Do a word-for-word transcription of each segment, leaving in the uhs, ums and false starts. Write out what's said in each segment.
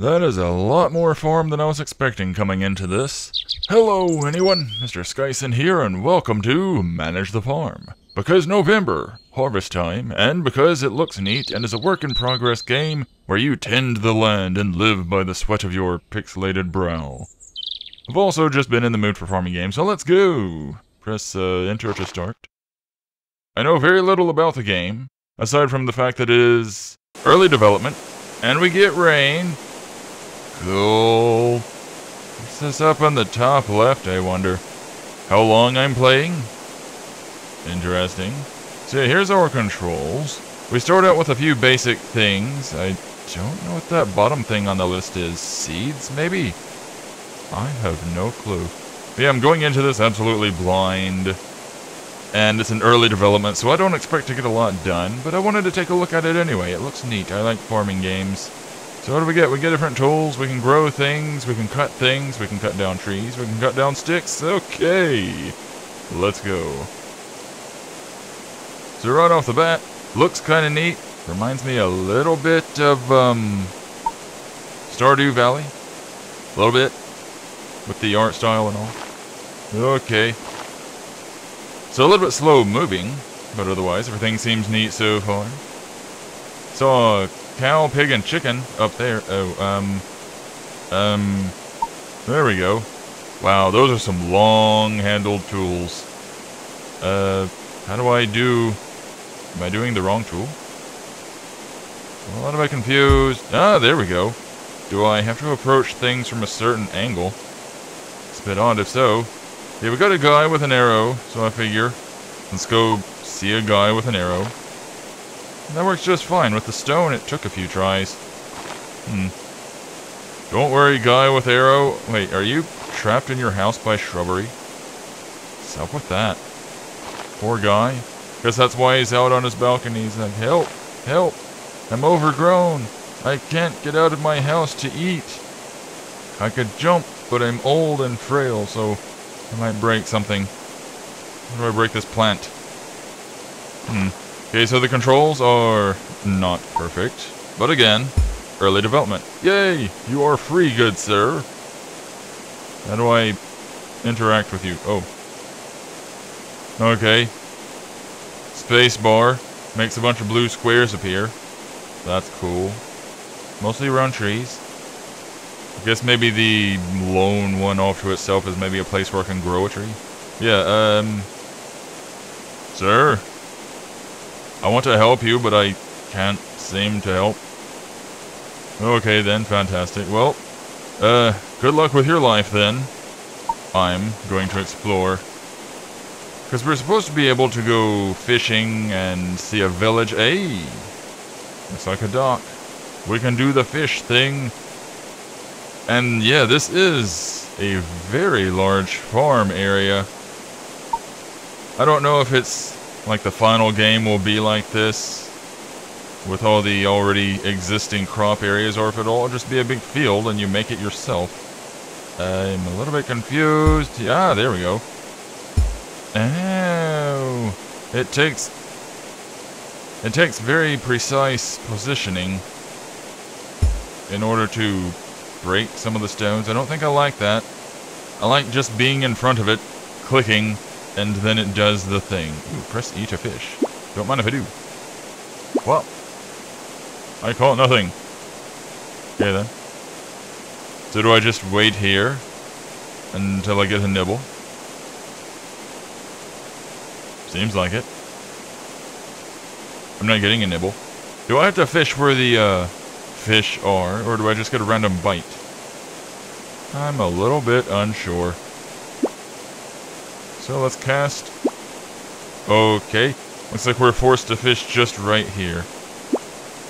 That is a lot more farm than I was expecting coming into this. Hello anyone, Mister Skyson here, and welcome to Manage the Farm. Because November, harvest time, and because it looks neat and is a work in progress game where you tend the land and live by the sweat of your pixelated brow. I've also just been in the mood for farming games, so let's go! Press uh, enter to start. I know very little about the game, aside from the fact that it is early development, and we get rain. Cool. What's this up on the top left, I wonder? How long I'm playing? Interesting. So here's our controls. We start out with a few basic things. I don't know what that bottom thing on the list is. Seeds, maybe? I have no clue. But yeah, I'm going into this absolutely blind. And it's an early development, so I don't expect to get a lot done, but I wanted to take a look at it anyway. It looks neat. I like farming games. So what do we get? We get different tools. We can grow things. We can cut things. We can cut down trees. We can cut down sticks. Okay. Let's go. So right off the bat, looks kind of neat. Reminds me a little bit of um, Stardew Valley. A little bit. With the art style and all. Okay. So a little bit slow moving, but otherwise everything seems neat so far. Saw a cow, pig, and chicken up there. Oh, um, um, there we go. Wow, those are some long-handled tools. Uh, how do I do? Am I doing the wrong tool? What am I confused? Ah, there we go. Do I have to approach things from a certain angle? It's a bit odd if so. Yeah, we got a guy with an arrow, so I figure, let's go see a guy with an arrow. And that works just fine. With the stone, it took a few tries. Hmm. Don't worry, guy with arrow. Wait, are you trapped in your house by shrubbery? What's up with that? Poor guy. Guess that's why he's out on his balcony. He's like, help, help, I'm overgrown. I can't get out of my house to eat. I could jump, but I'm old and frail, so I might break something. How do I break this plant? Hmm. Okay, so the controls are not perfect. But again, early development. Yay! You are free, good sir. How do I interact with you? Oh. Okay. Spacebar makes a bunch of blue squares appear. That's cool. Mostly around trees. I guess maybe the lone one off to itself is maybe a place where I can grow a tree. Yeah, um... Sir? I want to help you, but I can't seem to help. Okay then, fantastic. Well, uh, good luck with your life then. I'm going to explore. Because we're supposed to be able to go fishing and see a village. Hey! Looks like a dock. We can do the fish thing. And yeah, this is a very large farm area. I don't know if it's like the final game will be like this with all the already existing crop areas, or if it'll all just be a big field and you make it yourself. I'm a little bit confused. Yeah, there we go. Oh, it takes it takes very precise positioning in order to break some of the stones. I don't think I like that. I like just being in front of it, clicking, and then it does the thing. Ooh, press E to fish. Don't mind if I do. Well, I caught nothing. Okay then. So do I just wait here until I get a nibble? Seems like it. I'm not getting a nibble. Do I have to fish for the, uh... fish are, or do I just get a random bite? I'm a little bit unsure. So let's cast. Okay. Looks like we're forced to fish just right here.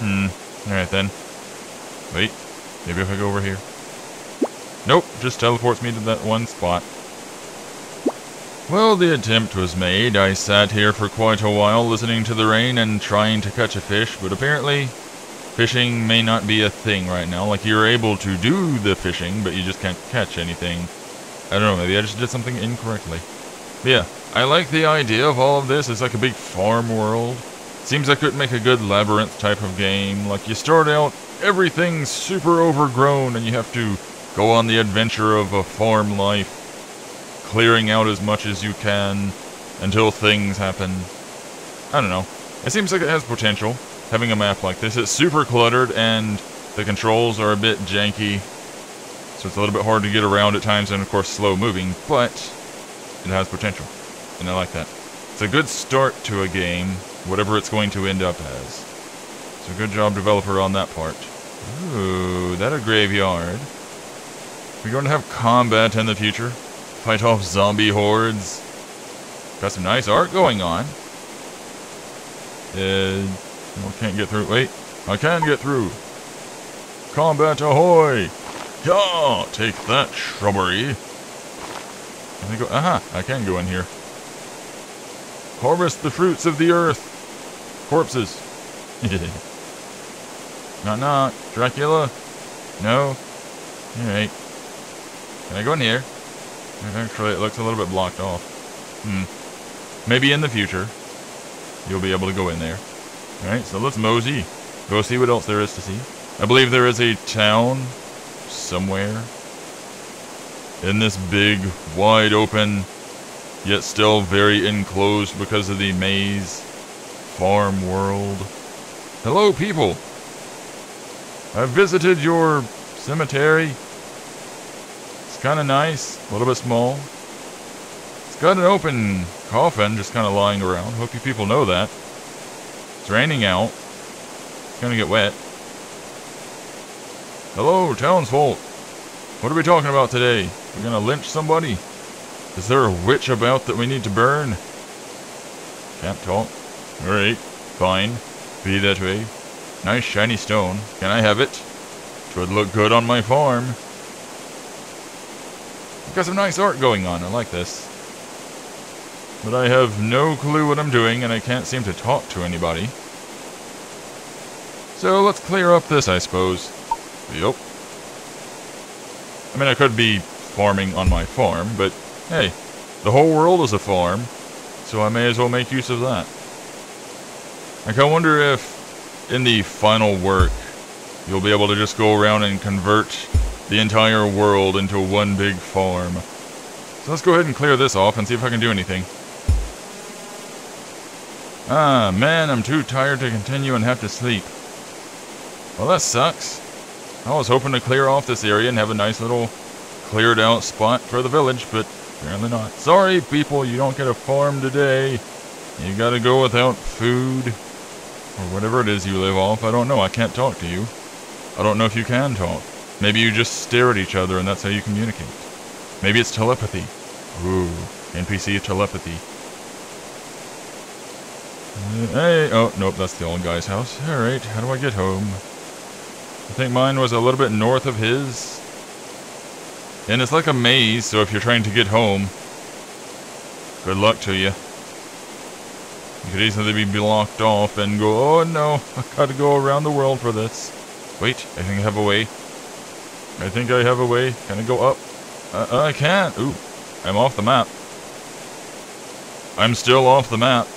Hmm. Alright then. Wait. Maybe if I go over here. Nope. Just teleports me to that one spot. Well, the attempt was made. I sat here for quite a while listening to the rain and trying to catch a fish, but apparently fishing may not be a thing right now. Like, you're able to do the fishing, but you just can't catch anything. I don't know, maybe I just did something incorrectly. But yeah, I like the idea of all of this. It's like a big farm world. Seems I could make a good labyrinth type of game. Like, you start out, everything's super overgrown, and you have to go on the adventure of a farm life, clearing out as much as you can until things happen. I don't know. It seems like it has potential, having a map like this. It's super cluttered, and the controls are a bit janky, so it's a little bit hard to get around at times, and of course slow moving, but it has potential, and I like that. It's a good start to a game, whatever it's going to end up as. So good job, developer, on that part. Ooh, that a graveyard. We're going to have combat in the future. Fight off zombie hordes. Got some nice art going on. Uh, I can't get through. Wait, I can get through. Combat ahoy! Yeah, take that, shrubbery. Can I go? Aha, I can go in here. Harvest the fruits of the earth. Corpses. Knock knock, Dracula. No. All right. Can I go in here? Actually, it looks a little bit blocked off. Hmm. Maybe in the future you'll be able to go in there. Alright, so let's mosey. Go see what else there is to see. I believe there is a town somewhere in this big, wide open, yet still very enclosed because of the maze farm world. Hello, people! I visited your cemetery. It's kind of nice, a little bit small. It's got an open coffin just kind of lying around. Hope you people know that. It's raining out. It's gonna get wet. Hello, townsfolk. What are we talking about today? We're gonna lynch somebody? Is there a witch about that we need to burn? Can't talk. Alright, fine. Be that way. Nice shiny stone. Can I have it? It would look good on my farm. Got some nice art going on. I like this. But I have no clue what I'm doing, and I can't seem to talk to anybody. So let's clear up this, I suppose. Yup. I mean, I could be farming on my farm, but hey, the whole world is a farm, so I may as well make use of that. Like, I wonder if, in the final work, you'll be able to just go around and convert the entire world into one big farm. So let's go ahead and clear this off and see if I can do anything. Ah, man, I'm too tired to continue and have to sleep. Well, that sucks. I was hoping to clear off this area and have a nice little cleared out spot for the village, but apparently not. Sorry, people, you don't get a farm today. You gotta go without food or whatever it is you live off. I don't know. I can't talk to you. I don't know if you can talk. Maybe you just stare at each other and that's how you communicate. Maybe it's telepathy. Ooh, N P C telepathy. Hey, oh, nope, that's the old guy's house. Alright, how do I get home? I think mine was a little bit north of his. And it's like a maze, so if you're trying to get home, good luck to you. You could easily be blocked off and go, oh no, I gotta go around the world for this. Wait, I think I have a way. I think I have a way. Can I go up? Uh, I can't. Ooh, I'm off the map. I'm still off the map.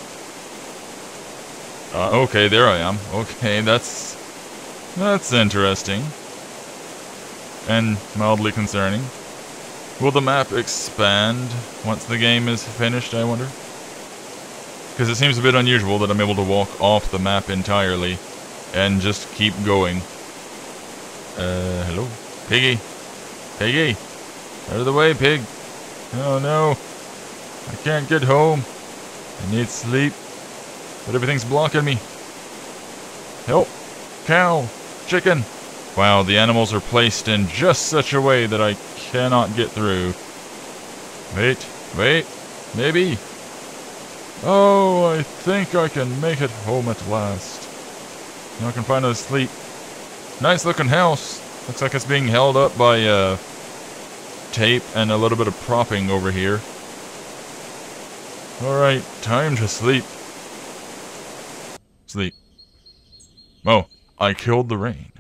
Uh, okay, there I am. Okay, that's... That's interesting. And mildly concerning. Will the map expand once the game is finished, I wonder? Because it seems a bit unusual that I'm able to walk off the map entirely and just keep going. Uh, hello? Piggy! Piggy! Out of the way, pig! Oh no! I can't get home! I need sleep, but everything's blocking me! Help! Cow! Chicken! Wow, the animals are placed in just such a way that I cannot get through. Wait, wait, maybe? Oh, I think I can make it home at last. Now I can finally sleep. Nice looking house! Looks like it's being held up by, uh... tape and a little bit of propping over here. Alright, time to sleep. Sleep. Oh, I killed the rain.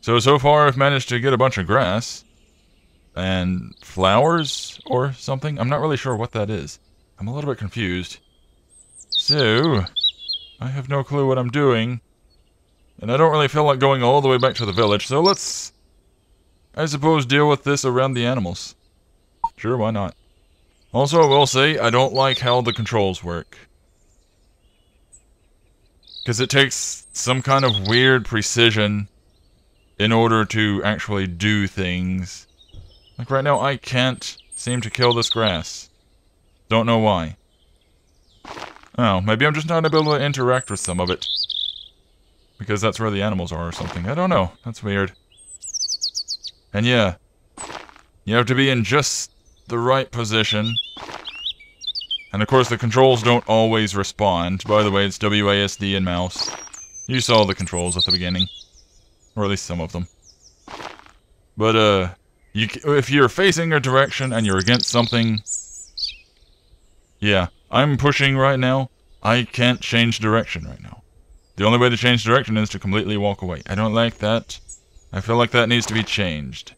So, so far I've managed to get a bunch of grass and flowers or something. I'm not really sure what that is. I'm a little bit confused. So, I have no clue what I'm doing. And I don't really feel like going all the way back to the village, so let's, I suppose, deal with this around the animals. Sure, why not? Also, I will say, I don't like how the controls work. Because it takes some kind of weird precision in order to actually do things. Like right now, I can't seem to kill this grass. Don't know why. Oh, maybe I'm just not able to interact with some of it. Because that's where the animals are or something. I don't know. That's weird. And yeah, you have to be in just the right position. And of course the controls don't always respond. By the way, it's W A S D and mouse. You saw the controls at the beginning. Or at least some of them. But uh, you, if you're facing a direction and you're against something... Yeah, I'm pushing right now. I can't change direction right now. The only way to change direction is to completely walk away. I don't like that. I feel like that needs to be changed.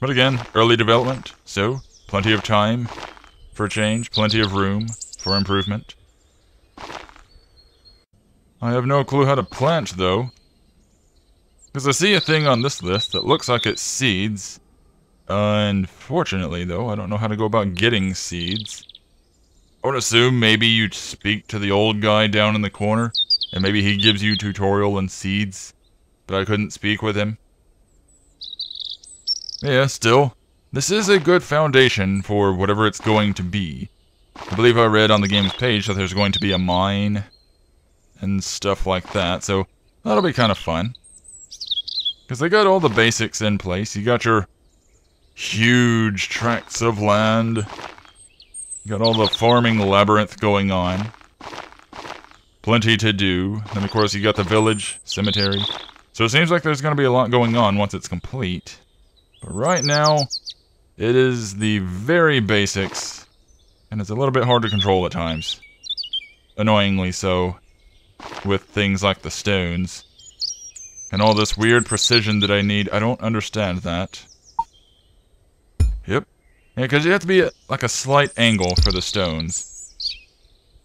But again, early development, so plenty of time for change, plenty of room for improvement. I have no clue how to plant, though. Because I see a thing on this list that looks like it's seeds. Unfortunately, though, I don't know how to go about getting seeds. I would assume maybe you'd speak to the old guy down in the corner, and maybe he gives you tutorial and seeds, but I couldn't speak with him. Yeah, still, this is a good foundation for whatever it's going to be. I believe I read on the game's page that there's going to be a mine and stuff like that, so that'll be kind of fun. Because they got all the basics in place. You got your huge tracts of land. You got all the farming labyrinth going on. Plenty to do. Then, of course, you got the village, cemetery. So it seems like there's going to be a lot going on once it's complete. But right now, it is the very basics. And it's a little bit hard to control at times. Annoyingly so. With things like the stones. And all this weird precision that I need. I don't understand that. Yep. Yeah, because you have to be at, like, a slight angle for the stones.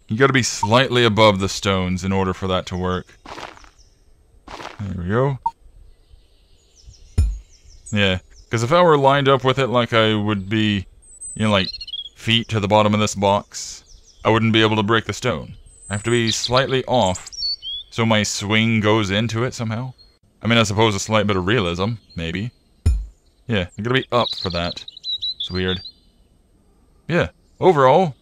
You gotta be slightly above the stones in order for that to work. There we go. Yeah, because if I were lined up with it like I would be, you know, like, feet to the bottom of this box, I wouldn't be able to break the stone. I have to be slightly off, so my swing goes into it somehow. I mean, I suppose a slight bit of realism, maybe. Yeah, I gotta be up for that. Weird. Yeah, overall,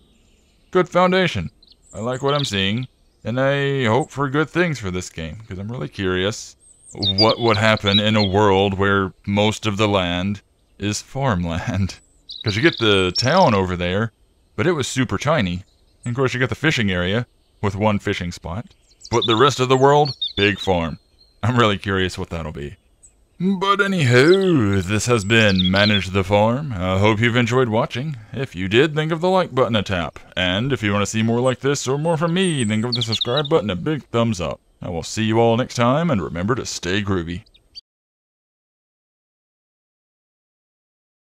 good foundation. I like what I'm seeing, and I hope for good things for this game, because I'm really curious what would happen in a world where most of the land is farmland. Because you get the town over there, but it was super tiny. And of course you got the fishing area, with one fishing spot. But the rest of the world, big farm. I'm really curious what that'll be. But anywho, this has been Manage the Farm. I hope you've enjoyed watching. If you did, think of the like button a tap. And if you want to see more like this or more from me, then give the subscribe button a big thumbs up. I will see you all next time, and remember to stay groovy.